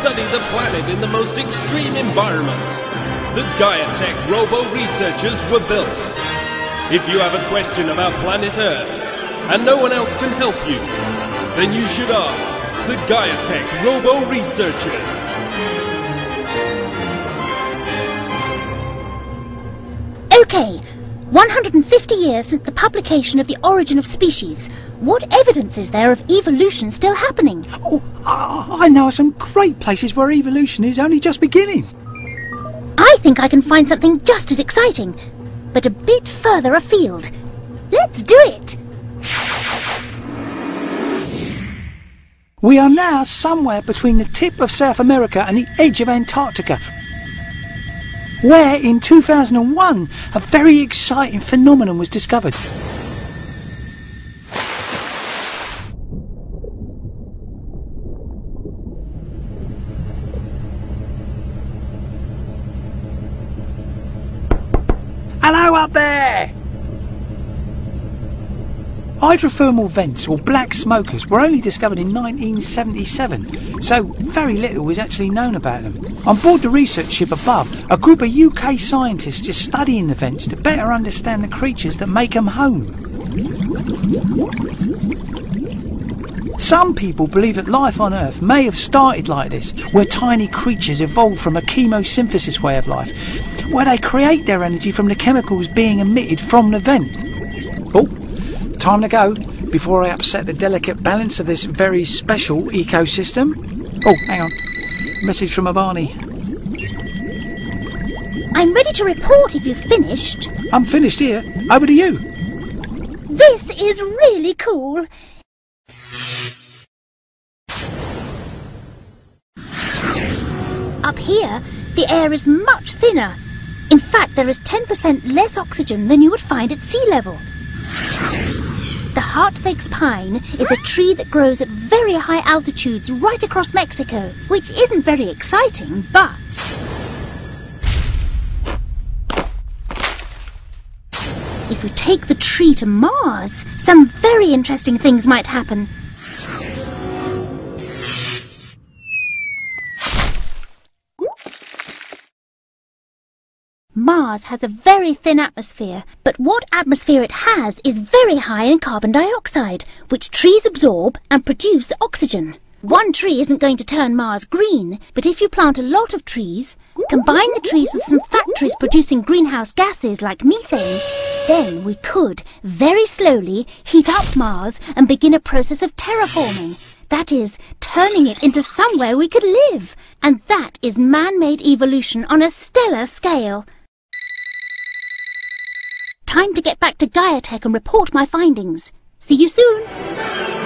study the planet in the most extreme environments. The GaiaTech Robo Researchers were built. If you have a question about planet Earth and no one else can help you, then you should ask the GaiaTech Robo Researchers. Okay, 150 years since the publication of The Origin of Species, what evidence is there of evolution still happening? Oh, I know some great places where evolution is only just beginning. I think I can find something just as exciting, but a bit further afield. Let's do it! We are now somewhere between the tip of South America and the edge of Antarctica, where in 2001 a very exciting phenomenon was discovered. Hello up there! Hydrothermal vents, or black smokers, were only discovered in 1977, so very little is actually known about them. On board the research ship above, a group of UK scientists is studying the vents to better understand the creatures that make them home. Some people believe that life on Earth may have started like this, where tiny creatures evolved from a chemosynthesis way of life, where they create their energy from the chemicals being emitted from the vent. Oh. Time to go before I upset the delicate balance of this very special ecosystem. Oh, hang on. Message from Avani. I'm ready to report if you've finished. I'm finished here. Over to you. This is really cool. Up here, the air is much thinner. In fact, there is 10% less oxygen than you would find at sea level. The Hartweg's pine is a tree that grows at very high altitudes right across Mexico, which isn't very exciting, but... if we take the tree to Mars, some very interesting things might happen. Mars has a very thin atmosphere, but what atmosphere it has is very high in carbon dioxide, which trees absorb and produce oxygen. One tree isn't going to turn Mars green, but if you plant a lot of trees, combine the trees with some factories producing greenhouse gases like methane, then we could, very slowly, heat up Mars and begin a process of terraforming. That is, turning it into somewhere we could live. And that is man-made evolution on a stellar scale. Time to get back to GaiaTech and report my findings. See you soon!